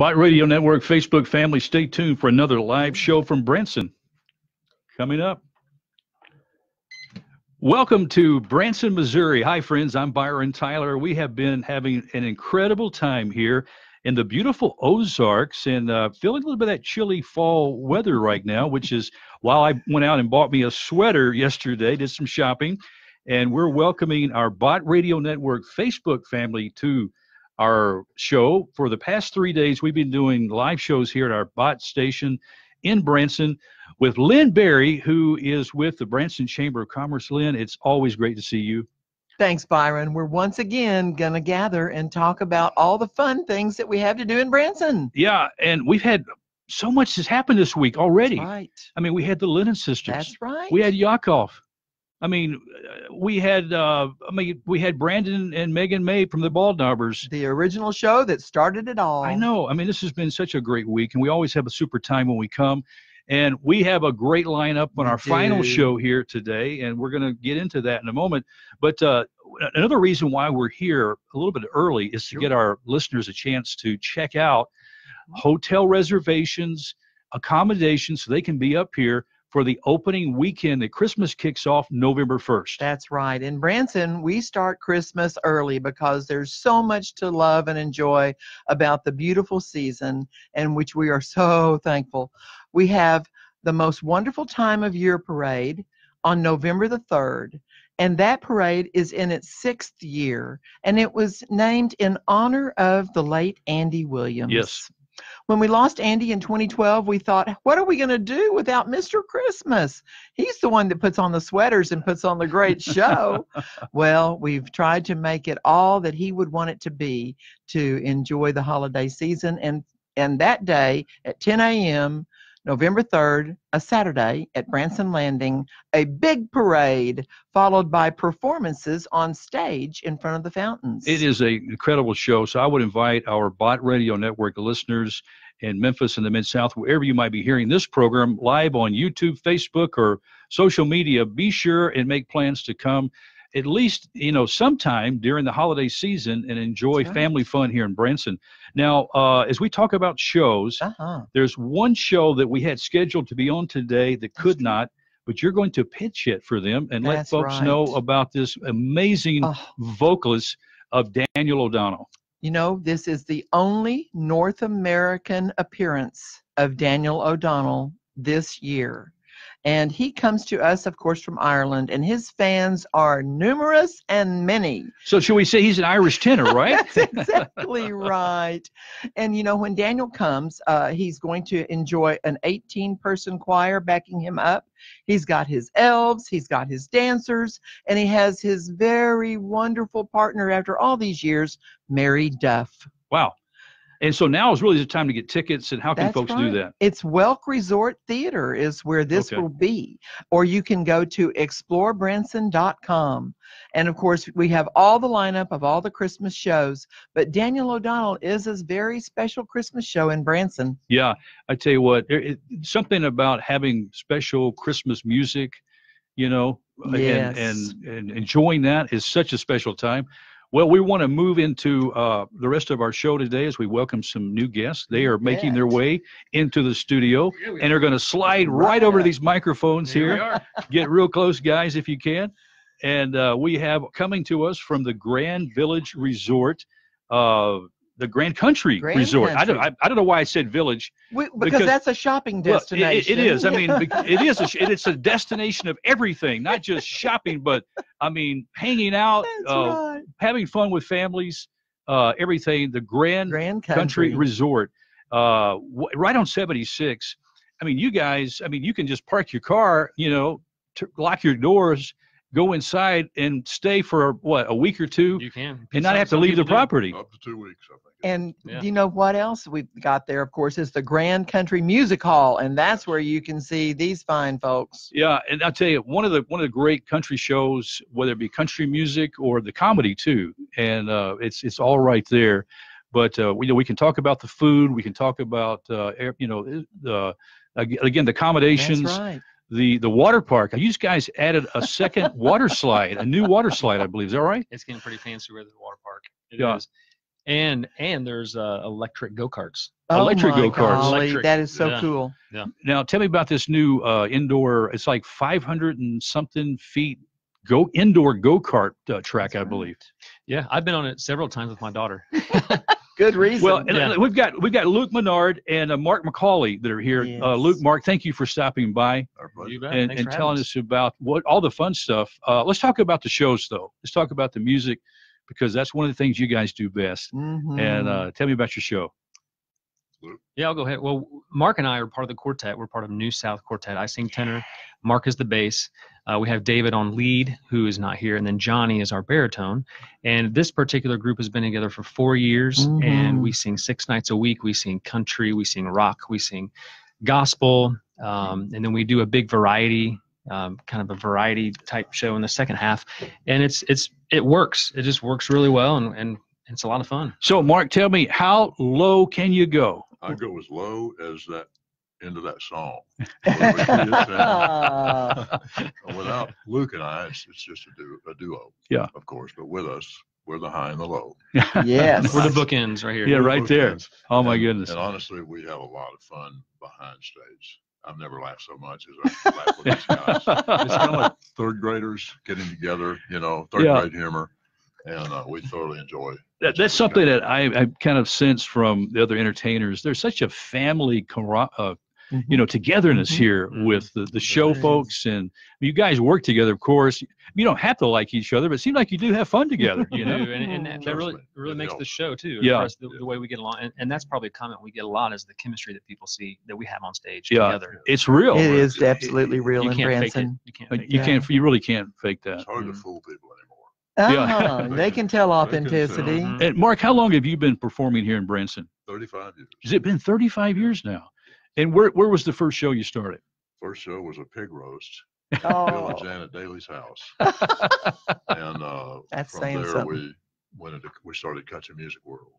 Bott Radio Network Facebook family, stay tuned for another live show from Branson coming up. Welcome to Branson, Missouri. Hi, friends. I'm Byron Tyler. We have been having an incredible time here in the beautiful Ozarks and feeling a little bit of that chilly fall weather right now, which is why I went out and bought me a sweater yesterday, did some shopping, and we're welcoming our Bott Radio Network Facebook family to our show. For the past 3 days, we've been doing live shows here at our Bott station in Branson with Lynn Berry, who is with the Branson Chamber of Commerce. Lynn, it's always great to see you. Thanks, Byron. We're once again going to gather and talk about all the fun things that we have to do in Branson. Yeah, and we've had so much has happened this week already. That's right. I mean, we had the Lennon Sisters. That's right. We had Yaakov. I mean, we had Brandon and Megan May from the Bald Knobbers. The original show that started it all. I know. I mean, this has been such a great week, and we always have a super time when we come. And we have a great lineup on our final show here today, and we're going to get into that in a moment. But another reason why we're here a little bit early is to get our listeners a chance to check out hotel reservations, accommodations, so they can be up here for the opening weekend that Christmas kicks off November 1st. That's right. In Branson, we start Christmas early because there's so much to love and enjoy about the beautiful season, and which we are so thankful. We have the most wonderful time of year parade on November the 3rd. And that parade is in its 6th year, and it was named in honor of the late Andy Williams. Yes. When we lost Andy in 2012, we thought, what are we going to do without Mr. Christmas? He's the one that puts on the sweaters and puts on the great show. Well, we've tried to make it all that he would want it to be to enjoy the holiday season. And that day at 10 a.m., November 3rd, a Saturday at Branson Landing, a big parade followed by performances on stage in front of the fountains. It is an incredible show, so I would invite our Bott Radio Network listeners in Memphis and the Mid-South, wherever you might be hearing this program, live on YouTube, Facebook, or social media, be sure and make plans to come at least, you know, sometime during the holiday season and enjoy family fun here in Branson. Now, as we talk about shows, there's one show that we had scheduled to be on today that could not, but you're going to pitch it for them and let folks know about this amazing vocalist of Daniel O'Donnell. You know, this is the only North American appearance of Daniel O'Donnell this year. And he comes to us, of course, from Ireland, and his fans are numerous and many. So should we say he's an Irish tenor, right? That's exactly right. And, you know, when Daniel comes, he's going to enjoy an 18-person choir backing him up. He's got his elves, he's got his dancers, and he has his very wonderful partner after all these years, Mary Duff. Wow. And so now is really the time to get tickets, and how can folks do that? It's Welk Resort Theater is where this will be, or you can go to explorebranson.com. And, of course, we have all the lineup of all the Christmas shows, but Daniel O'Donnell is a very special Christmas show in Branson. Yeah, I tell you what, something about having special Christmas music, you know, and enjoying that is such a special time. Well, we want to move into the rest of our show today as we welcome some new guests. They are making their way into the studio, and are going to slide right over to these microphones here. Get real close, guys, if you can. And we have coming to us from the Grand Village Resort, the Grand Country Resort. I don't know why I said village. Because that's a shopping destination. Well, it is. I mean, it's a destination of everything, not just shopping, but, I mean, hanging out. That's right. Having fun with families, everything, the Grand Country Resort, right on 76. I mean, you guys, you can just park your car, you know, lock your doors, go inside and stay for, a week or two? You can. And not have to leave the property. Up to 2 weeks, I think. And you know what else we've got there, of course, is the Grand Country Music Hall, and that's where you can see these fine folks. Yeah, and I'll tell you, one of the great country shows, whether it be country music or the comedy too, and it's all right there. But we can talk about the food, we can talk about again the accommodations. That's right. The water park. You guys added a second water slide, a new water slide, I believe. Is that right? It's getting pretty fancy with the water park. It is. And there's electric go-karts. Oh, electric go-karts. Electric. That is so cool. Yeah. Now, tell me about this new indoor, it's like 500 and something feet indoor go-kart track, I believe. Yeah, I've been on it several times with my daughter. Good reason. Well, and we've got Luke Menard and Mark McCauley that are here. Yes. Luke, Mark, thank you for stopping by and telling us about all the fun stuff. Let's talk about the shows, though. Let's talk about the music, because that's one of the things you guys do best. Mm-hmm. And tell me about your show. Yeah, I'll go ahead. Well, Mark and I are part of the quartet. We're part of New South Quartet. I sing tenor. Mark is the bass. We have David on lead, who is not here, and then Johnny is our baritone. And this particular group has been together for 4 years, mm-hmm. and we sing 6 nights a week. We sing country, we sing rock, we sing gospel, and then we do a big variety, kind of a variety type show in the second half. And it works. It just works really well, and it's a lot of fun. So, Mark, tell me, how low can you go? I go as low as that end of that song. Without Luke and I, it's just a duo. Yeah, of course. But with us, we're the high and the low. Yes, we're the bookends right here. Yeah, right there. Oh my goodness! And honestly, we have a lot of fun behind stage. I've never laughed so much as I laugh with these guys. It's kind of like third graders getting together. You know, third grade humor. And we thoroughly enjoy that. That's something that I kind of sense from the other entertainers. There's such a family, mm-hmm. you know, togetherness mm-hmm. here mm-hmm. with the show mm-hmm. folks. And you guys work together, of course. You don't have to like each other, but it seems like you do have fun together. You know? And that really makes the show, too. Yeah. The way we get along. And that's probably a comment we get a lot, is the chemistry that people see that we have on stage together. It's real. It is absolutely real in Branson. You can't fake it. You really can't fake that. It's hard to fool people anymore. Yeah. They can tell authenticity. And Mark, how long have you been performing here in Branson? 35 years. Has it been 35 years now? And where was the first show you started? First show was a pig roast at Janet Daly's house. And that's from there something. We started Country Music World.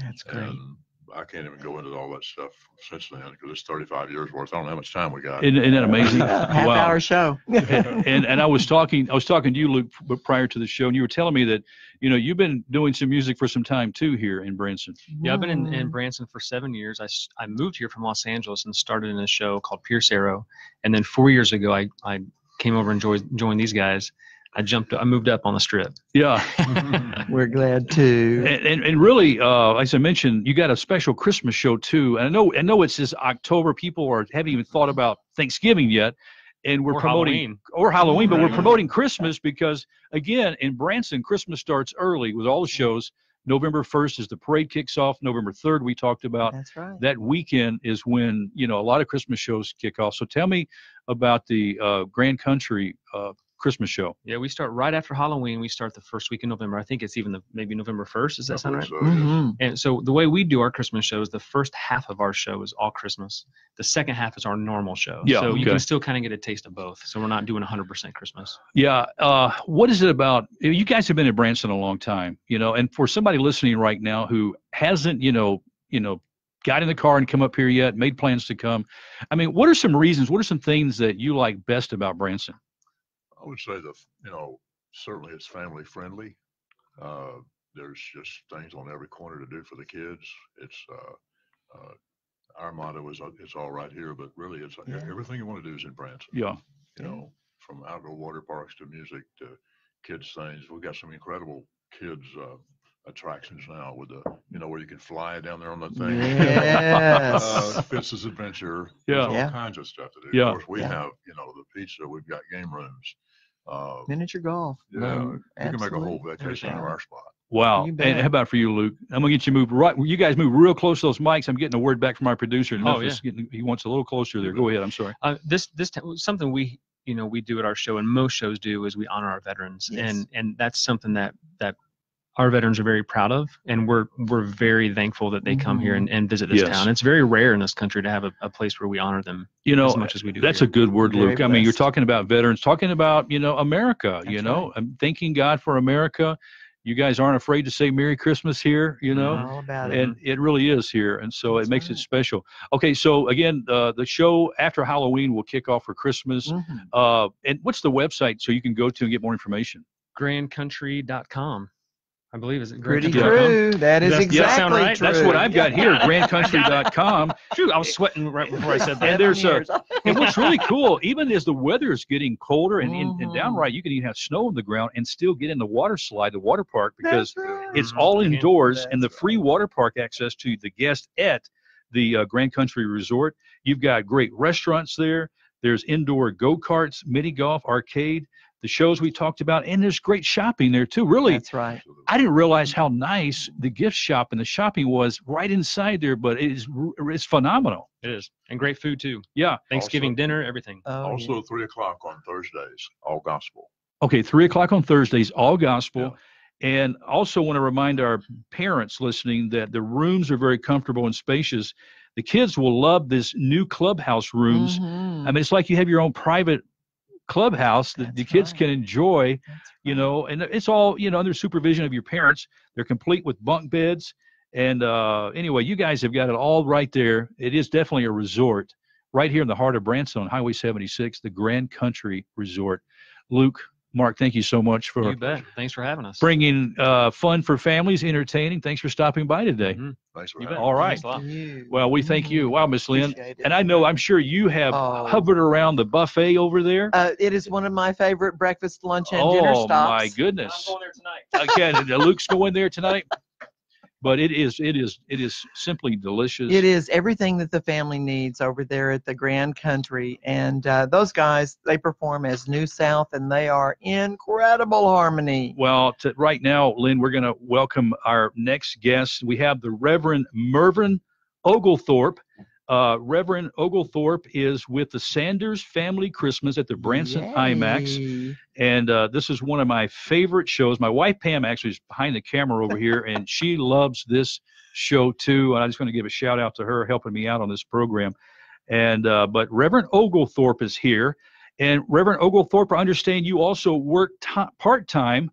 That's great. And I can't even go into all that stuff since then, because it's 35 years worth. I don't know how much time we got. Isn't that amazing? Half-hour show. and I was talking to you, Luke, prior to the show, and you were telling me that, you know, you've been doing some music for some time too here in Branson. Yeah, I've been in Branson for 7 years. I moved here from Los Angeles and started in a show called Pierce Arrow, and then 4 years ago I came over and joined these guys. I moved up on the strip. Yeah. We're glad to. And really, as I mentioned, you got a special Christmas show too. And I know it's this October. People haven't even thought about Thanksgiving yet. And we're promoting Halloween. Or Halloween, but we're promoting Christmas because, again, in Branson, Christmas starts early with all the shows. November 1st is the parade kicks off. November 3rd, we talked about. That's right. That weekend is when, you know, a lot of Christmas shows kick off. So tell me about the Grand Country Christmas show. Yeah, we start right after Halloween. We start the first week in November. I think it's even maybe November 1st. Does that sound right? So, mm-hmm. And so the way we do our Christmas shows, the first half of our show is all Christmas. The second half is our normal show. Yeah, so you can still kind of get a taste of both. So we're not doing 100% Christmas. Yeah. What is it about? You guys have been in Branson a long time, you know, and for somebody listening right now who hasn't, you know, got in the car and come up here yet, made plans to come. I mean, what are some reasons? What are some things that you like best about Branson? I would say certainly it's family friendly. There's just things on every corner to do for the kids. It's our motto is it's all right here, but really it's everything you want to do is in Branson. Yeah, you know, from outdoor water parks to music to kids things. We've got some incredible kids attractions now with the, you know, where you can fly down there on the thing. Yes. Fitz's Adventure. Yeah. There's all kinds of stuff to do. Yeah. Of course, we have, you know, the pizza. We've got game rooms. Miniature golf. Yeah. You can make a whole vacation out of our spot. Wow. And how about for you, Luke? I'm going to get you moved right. You guys move real close to those mics. I'm getting a word back from our producer. He wants a little closer there. Go ahead. I'm sorry. This something we, you know, we do at our show and most shows do is we honor our veterans. Yes. And that's something that our veterans are very proud of, and we're very thankful that they come here and visit this town. It's very rare in this country to have a place where we honor them, you know, as much as we do. That's a good word, Luke. I mean, you're talking about veterans, talking about, you know, America, you know, I'm thanking God for America. You guys aren't afraid to say Merry Christmas here, you know, all about it. And it really is here. And so it makes it special. Okay. So again, the show after Halloween will kick off for Christmas. And what's the website so you can go to and get more information? Grandcountry.com. I believe is it Grand Country. Pretty true. That is exactly that sound right? True. That's what I've got here, grandcountry.com. Shoot, I was sweating right before I said that. And there's and what's really cool, even as the weather is getting colder and downright, you can even have snow on the ground and still get in the water slide, the water park, because it's all indoors, and the free water park access to the guest at the Grand Country Resort. You've got great restaurants there. There's indoor go-karts, mini golf, arcade, the shows we talked about, and there's great shopping there too. Really, that's right. I didn't realize how nice the gift shop and the shopping was right inside there, but it's phenomenal. It is, and great food too. Yeah, Thanksgiving also, dinner, everything. Also, 3 o'clock on Thursdays, all gospel. Okay, 3 o'clock on Thursdays, all gospel. Yeah. And also want to remind our parents listening that the rooms are very comfortable and spacious. The kids will love this new clubhouse rooms. Mm-hmm. I mean, it's like you have your own private clubhouse that the kids can enjoy, you know, and it's all, you know, under supervision of your parents. They're complete with bunk beds. And anyway, you guys have got it all right there. It is definitely a resort right here in the heart of Branson on Highway 76, the Grand Country Resort. Luke, Mark, thank you so much for Thanks for having us. Bringing fun for families, entertaining. Thanks for stopping by today. Mm-hmm. Thanks for having us. All right. Well, we thank you. Wow, Miss Lynn. And I know, I'm sure you have hovered around the buffet over there. It is one of my favorite breakfast, lunch, and dinner stops. Oh, my goodness. I'm going there tonight. Again, Luke's going there tonight. But it is simply delicious. It is everything that the family needs over there at the Grand Country. And those guys, they perform as New South, and they are incredible harmony. Well, right now, Lynn, we're going to welcome our next guest. We have the Reverend Mervin Oglethorpe. Reverend Oglethorpe is with the Sanders Family Christmas at the Branson IMAX, and this is one of my favorite shows. My wife Pam actually is behind the camera over here, and she loves this show too, and I'm just going to give a shout out to her helping me out on this program. And but Reverend Oglethorpe is here, and Reverend Oglethorpe, I understand you also work part-time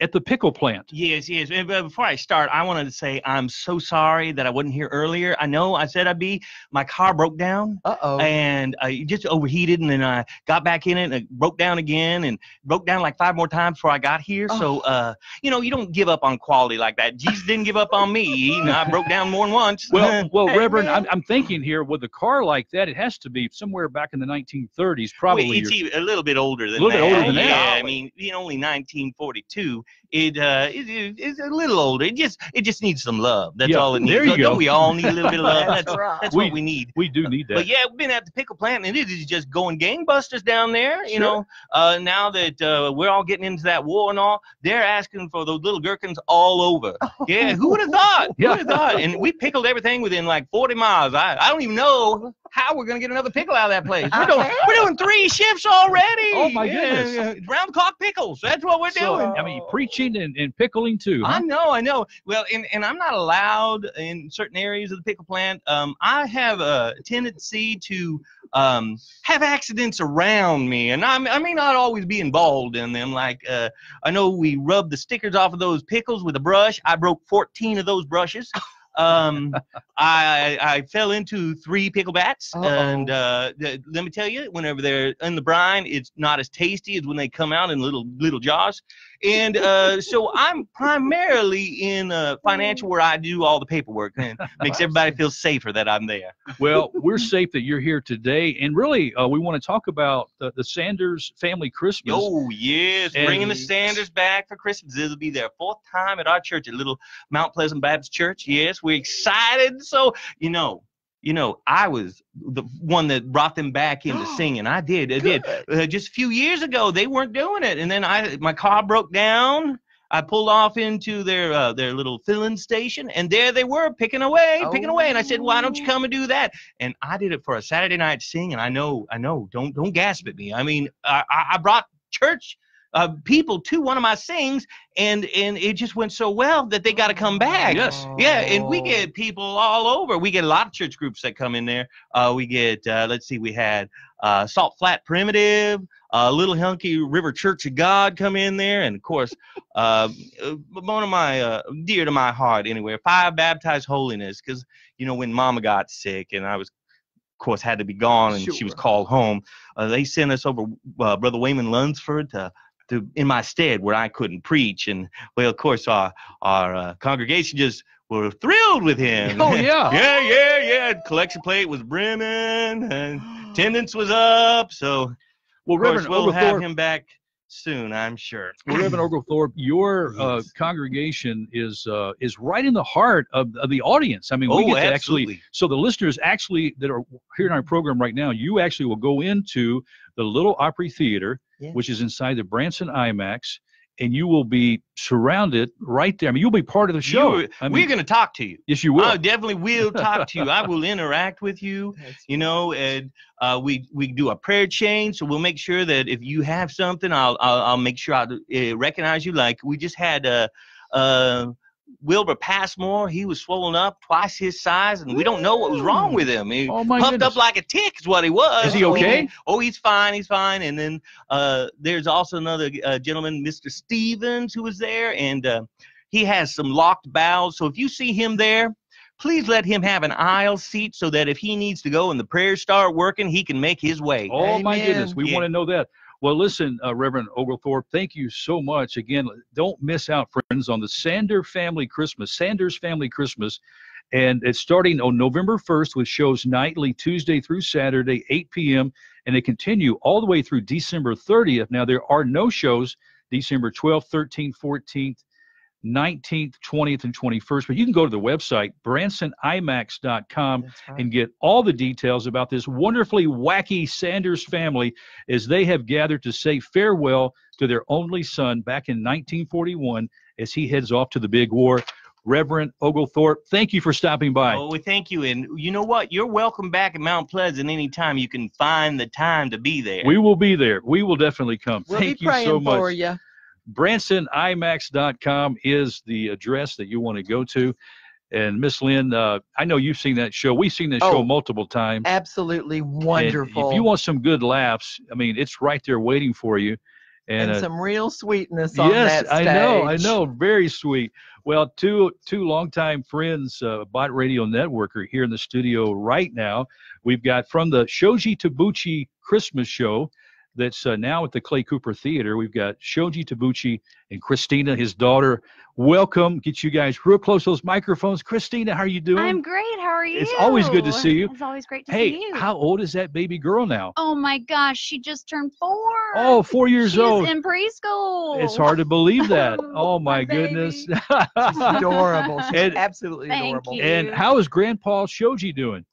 at the pickle plant. Yes. And before I start, I wanted to say I'm so sorry that I wasn't here earlier. I know I said I'd be. My car broke down. And it just overheated, and then I got back in it, and it broke down again, and broke down like 5 more times before I got here. So, you know, you don't give up on quality like that. Jesus didn't give up on me. And I broke down more than once. Well, hey, Reverend, I'm thinking here, with a car like that, it has to be somewhere back in the 1930s, probably. Well, it's a little bit older than that. Yeah, I mean, only 1940. It's a little older. It just needs some love. That's all it needs. There you go. Don't we all need a little bit of love? That's what we need. We do need that. But yeah, we've been at the pickle plant, and it is just going gangbusters down there. You know, now that we're all getting into that war and all, they're asking for those little gherkins all over. Yeah, who would have thought? And we pickled everything within like 40 miles. I don't even know how we're gonna get another pickle out of that place. We're doing 3 shifts already. Oh my goodness! Round the clock pickles. That's what we're doing. I mean, preaching and pickling too. Huh? I know. Well, and I'm not allowed in certain areas of the pickle plant. I have a tendency to have accidents around me, and I may not always be involved in them. Like I know we rubbed the stickers off of those pickles with a brush. I broke 14 of those brushes. I fell into 3 pickle bats, and let me tell you, whenever they're in the brine, it's not as tasty as when they come out in little jars. And so I'm primarily in financial, where I do all the paperwork, and makes everybody feel safer that I'm there. Well, we're safe that you're here today, and really we want to talk about the Sanders Family Christmas. Oh yes, and bringing the Sanders back for Christmas. It'll be their 4th time at our church, at Little Mount Pleasant Baptist Church. Yes, we're excited. So you know, I was the one that brought them back into singing. I did. Just a few years ago, they weren't doing it. And then my car broke down. I pulled off into their little filling station, and there they were picking away. And I said, "Why don't you come and do that?" And I did it for a Saturday night sing. And I know. Don't gasp at me. I mean, I brought church people to one of my sings, and it just went so well that they got to come back. Yes. Yeah, and we get people all over. We get a lot of church groups that come in there. We get, let's see, we had Salt Flat Primitive, Little Hunky River Church of God come in there, and of course, one of my, dear to my heart anyway, Five Baptized Holiness, because, you know, when Mama got sick and I was, of course, had to be gone, and she was called home, they sent us over Brother Wayman Lunsford to in my stead where I couldn't preach. And, well, of course, our congregation just were thrilled with him. Oh, yeah. Yeah. Collection plate was brimming and attendance was up. So, well, Reverend, we'll have him back soon, I'm sure. Well, Reverend Oglethorpe, your congregation is right in the heart of the audience. I mean, we get to actually, so the listeners actually that are here in our program right now, you actually will go into the Little Opry Theater, which is inside the Branson IMAX, and you will be surrounded right there. I mean, you'll be part of the show. We're going to talk to you. Yes, you will. I definitely will talk to you. I will interact with you, you know, and we do a prayer chain, so we'll make sure that if you have something, I'll make sure I recognize you. Like we just had Wilbur Passmore, he was swollen up twice his size, and we don't know what was wrong with him. He puffed up like a tick is what he was. Is he okay? He's fine, And then there's also another gentleman, Mr. Stevens, who was there, and he has some locked bowels. So if you see him there, please let him have an aisle seat so that if he needs to go and the prayers start working, he can make his way. Oh, amen. My goodness. We want to know that. Well, listen, Reverend Oglethorpe, thank you so much. Again, don't miss out, friends, on the Sanders Family Christmas. And it's starting on November 1st with shows nightly, Tuesday through Saturday, 8 p.m., and they continue all the way through December 30th. Now, there are no shows December 12th, 13th, 14th, 19th, 20th, and 21st, but you can go to the website, bransonimax.com, and get all the details about this wonderfully wacky Sanders family as they have gathered to say farewell to their only son back in 1941 as he heads off to the big war. Reverend Oglethorpe, thank you for stopping by. Oh, thank you, and you know what? You're welcome back at Mount Pleasant anytime you can find the time to be there. We will be there. We will definitely come. We'll thank you so much. For you. BransonIMAX.com is the address that you want to go to. And Miss Lynn, I know you've seen that show. We've seen that show multiple times. Absolutely wonderful. And if you want some good laughs, I mean, it's right there waiting for you. And some real sweetness on that stage. Yes, I know. Very sweet. Well, two longtime friends, Bott Radio Network, are here in the studio right now. We've got from the Shoji Tabuchi Christmas show, that's now at the Clay Cooper Theater. We've got Shoji Tabuchi and Christina, his daughter. Welcome. Get you guys real close to those microphones. Christina, how are you doing? I'm great. How are you? It's always good to see you. It's always great to see you. Hey, how old is that baby girl now? Oh, my gosh. She just turned 4. Oh, 4 years old. She's in preschool. It's hard to believe that. Oh, my goodness. She's adorable. She's absolutely adorable. And how is Grandpa Shoji doing?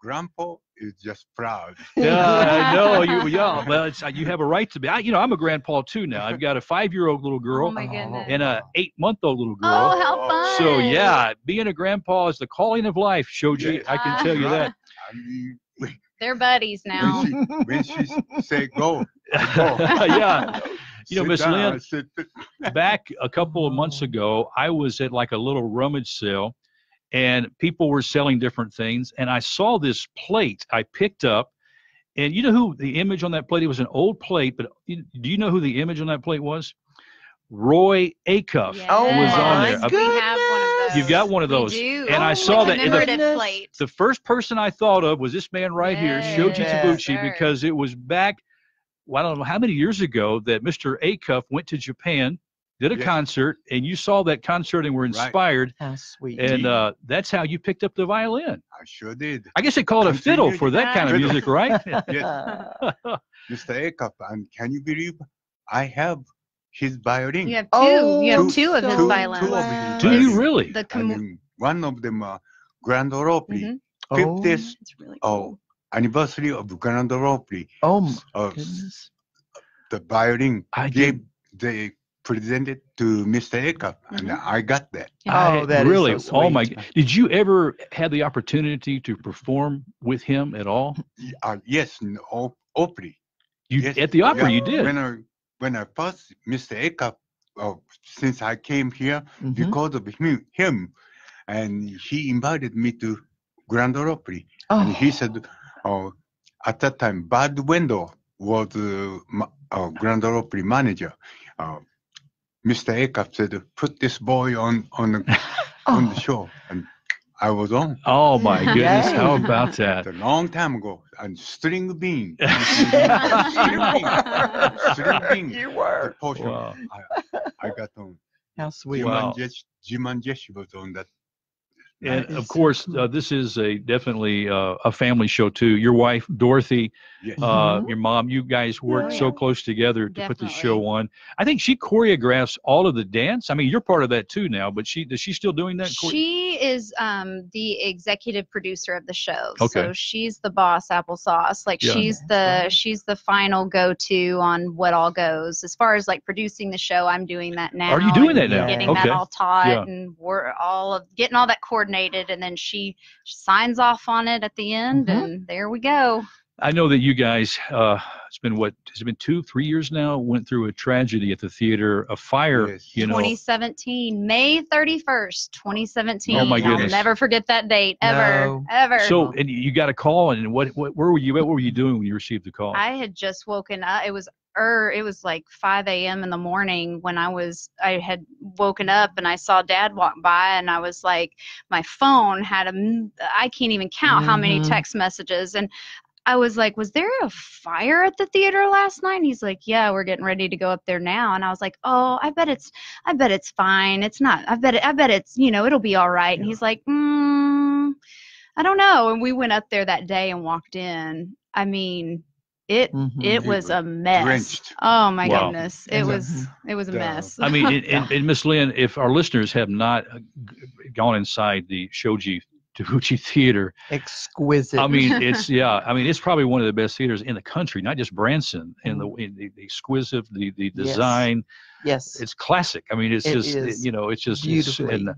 Grandpa is just proud. I know. Well, you have a right to be. I'm a grandpa too now. I've got a 5-year-old little girl and a 8-month-old little girl. Oh, how fun! So yeah, being a grandpa is the calling of life, Shoji. I can tell you that. I mean, they're buddies now. When she say go, yeah. You know, Miss Lynn, back a couple of months ago, I was at like a little rummage sale, and people were selling different things, and I saw this plate I picked up, and you know who the image on that plate, it was an old plate, but do you know who the image on that plate was? Roy Acuff was on there. We have one of those. You've got one of those. And I saw that. The first person I thought of was this man right here, Shoji Tabuchi, because it was back, well, I don't know how many years ago, that Mr. Acuff went to Japan, did a concert, and you saw that concert and were inspired. How sweet. And that's how you picked up the violin. I sure did. I guess they call it a fiddle for that kind of music, right? Mr. Acuff, can you believe I have his violin? You have two. You have two of his violins. Wow. Do you really? And one of them, Grand Ole Opry, 50th anniversary of Grand Ole Opry. Oh, my goodness. The violin they presented to Mr. Acuff, and I got that. Oh, that really, is so sweet. Oh my! Did you ever have the opportunity to perform with him at all? Yes, in Opry. At the Opry, you did. When I first Mr. Acuff, since I came here because of him, and he invited me to Grand Ole Opry, and he said, at that time, Bud Wendell was Grand Ole Opry manager. Mr. Acuff said, put this boy on the show. And I was on. Oh my goodness! How about that? A long time ago, on String Bean. String Bean. You were. Wow. I got on. How sweet! Wow. Jim and Jesse was on that. And of course, this is definitely a family show too. Your wife, Dorothy, yes. Your mom, you guys worked so close together to put the show on. I think she choreographs all of the dance. I mean, you're part of that too now, but is she still doing that? She is the executive producer of the show, so she's the boss, applesauce. Like she's the final go-to on what all goes as far as like producing the show. I'm doing that now. Are you doing that now? Getting that all taught and we're getting all that coordinated. And then she signs off on it at the end, and there we go. I know that you guys, it's been 2-3 years now, went through a tragedy at the theater, a fire, you know. 2017, May 31st, 2017. Oh my goodness. I'll never forget that date, ever, ever. So, and you got a call, and where were you at? What were you doing when you received the call? I had just woken up. It was like 5 a.m. in the morning when I had woken up and I saw Dad walk by, and I was like, my phone had I can't even count how many text messages, and I was like, was there a fire at the theater last night? And he's like, yeah, we're getting ready to go up there now. And I was like, oh, I bet it's fine. It's not. I bet it's, you know, it'll be all right. Yeah. And he's like, I don't know. And we went up there that day and walked in. I mean, it was a mess. Drenched. Oh my goodness. It was a mess. I mean, and Miss Lynn, if our listeners have not gone inside the Shoji Tabuchi Theater. Exquisite. I mean, it's probably one of the best theaters in the country, not just Branson, and the exquisite, the design. Yes. It's classic. I mean, it's just beautiful.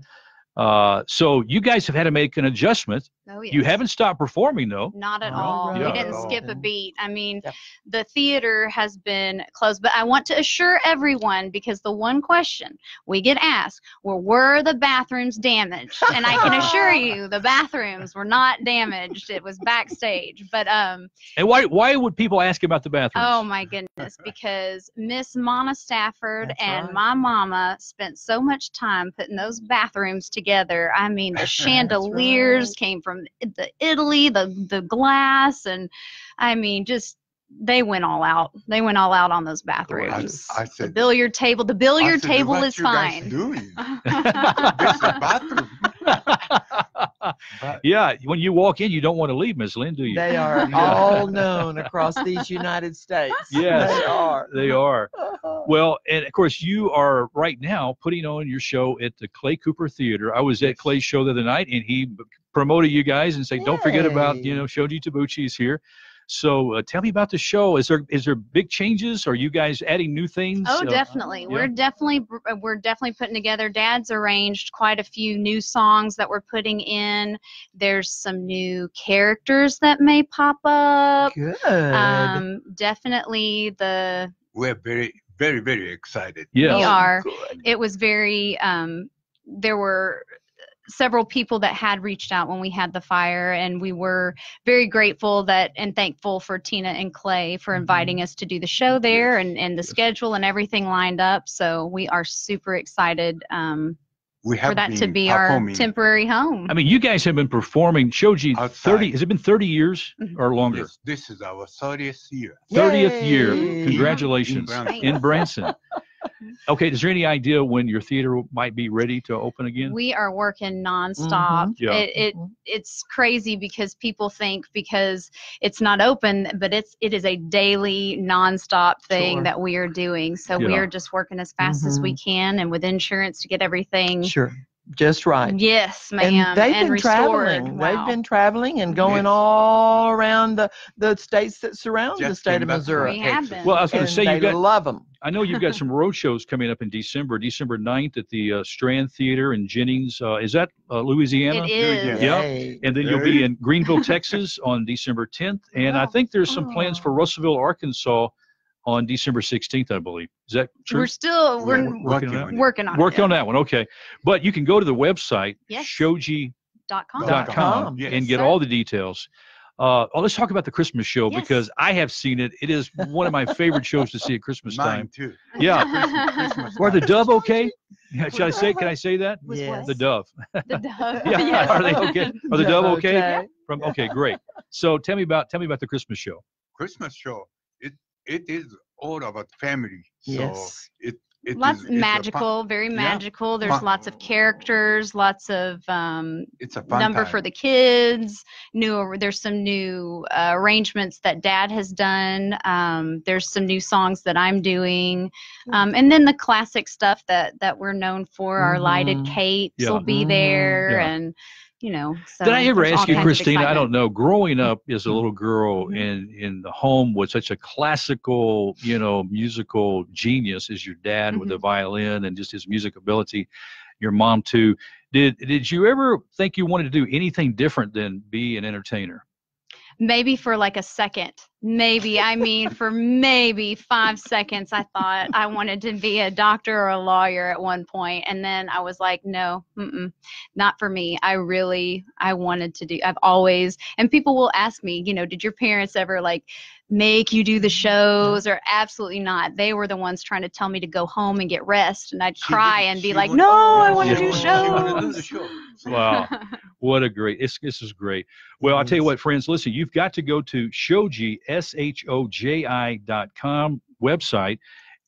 So you guys have had to make an adjustment. You haven't stopped performing though. Not at all. We didn't skip a beat. I mean, the theater has been closed, but I want to assure everyone, because the one question we get asked, were the bathrooms damaged? And I can assure you the bathrooms were not damaged. It was backstage. But and why would people ask about the bathrooms? Oh my goodness, because Miss Mona Stafford and my mama spent so much time putting those bathrooms together. I mean, the chandeliers came from Italy, the glass, and I mean, just they went all out. They went all out on those bathrooms. I said, the billiard table. The billiard table is fine. Yeah, when you walk in, you don't want to leave, Miss Lynn, do you? They are all known across these United States. Yes, they are. They are. Well, and of course, you are right now putting on your show at the Clay Cooper Theater. I was at Clay's show the other night, and he promoted you guys and said, "Don't forget about Shoji Tabuchi's here." So tell me about the show. Is there big changes? Are you guys adding new things? Oh, definitely. We're definitely putting together. Dad's arranged quite a few new songs that we're putting in. There's some new characters that may pop up. Good. Definitely the. We're very, very, very excited. Yeah. We are. Good. It was very. There were several people that had reached out when we had the fire, and we were very grateful and thankful for Tina and Clay for inviting us to do the show there, and the schedule and everything lined up. So we are super excited for that to be our temporary home. I mean, you guys have been performing Shoji outside. Has it been 30 years or longer? This is our 30th year. 30th year. Congratulations. In Branson. Okay, is there any idea when your theater might be ready to open again? We are working nonstop. It's crazy because people think because it's not open, but it is a daily nonstop thing that we are doing. So we are just working as fast as we can, and with insurance to get everything just right. Yes, ma'am. And they've been traveling. Wow. They've been traveling and going all around the states that surround the state of Missouri. We have been. Well, I was going to say they love them. I know you've got some road shows coming up in December 9th at the Strand Theater in Jennings. Is that Louisiana? It is. Yeah. And then you'll be in Greenville, Texas on December 10th. And I think there's some plans for Russellville, Arkansas on December 16th, I believe. Is that true? We're working on that one. Okay. But you can go to the website, shoji.com, and get all the details. Let's talk about the Christmas show, yes, because I have seen it. It is one of my favorite shows to see at Christmas time. Mine too. Yeah. Christmas time. Or the Dove, okay? Should I say? Can I say that? Yes. The Dove. The Dove. Yeah. Yes. Are they okay? Are the Dove okay? Yeah. From okay, great. So tell me about the Christmas show. Christmas show. It is all about family. So yes. It lots is, magical, very magical. Yeah. There's lots of characters, lots of it's a number time for the kids. There's some new arrangements that Dad has done. There's some new songs that I'm doing, and then the classic stuff that we're known for. Our lighted capes will be there, and so did I ever ask you, Christina? I don't know. Growing up as a little girl in the home with such a classical, musical genius as your dad with the violin and just his music ability, your mom too. Did you ever think you wanted to do anything different than be an entertainer? Maybe for like a second. For maybe 5 seconds, I thought I wanted to be a doctor or a lawyer at one point. And then I was like, no, not for me. I wanted to do, and people will ask me, did your parents ever like make you do the shows? Or absolutely not. They were the ones trying to tell me to go home and get rest. And I'd cry and be like, no, I want to do shows. Wow. What a great, this is great. Well, I'll tell you what, friends, listen, you've got to go to shoji.com website,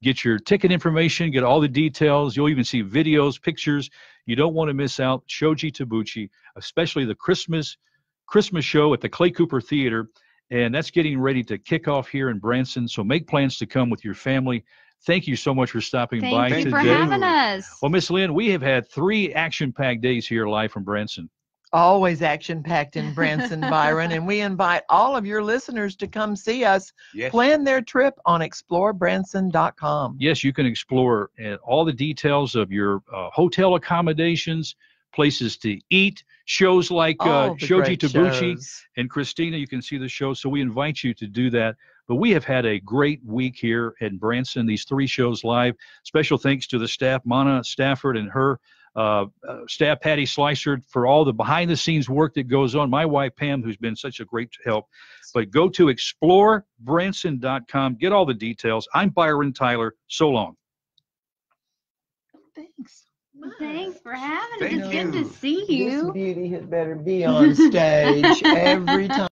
get your ticket information, get all the details. You'll even see videos, pictures. You don't want to miss out. Shoji Tabuchi, especially the Christmas show at the Clay Cooper Theater. And that's getting ready to kick off here in Branson. So make plans to come with your family. Thank you so much for stopping by today. Thank you for having us. Well, Miss Lynn, we have had 3 action-packed days here live from Branson. Always action-packed in Branson, Byron, and we invite all of your listeners to come see us. Yes. Plan their trip on explorebranson.com. Yes, you can explore all the details of your hotel accommodations, places to eat, shows like Shoji Tabuchi and Christina. You can see the show, so we invite you to do that. But we have had a great week here in Branson, these 3 shows live. Special thanks to the staff, Mona Stafford and her staff, Patty Slicer, for all the behind-the-scenes work that goes on. My wife, Pam, who's been such a great help. But go to explorebranson.com. Get all the details. I'm Byron Tyler. So long. Thanks. Thanks for having us. It's good to see you. This beauty had better be on stage every time.